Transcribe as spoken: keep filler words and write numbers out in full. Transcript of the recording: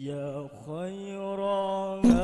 يا خير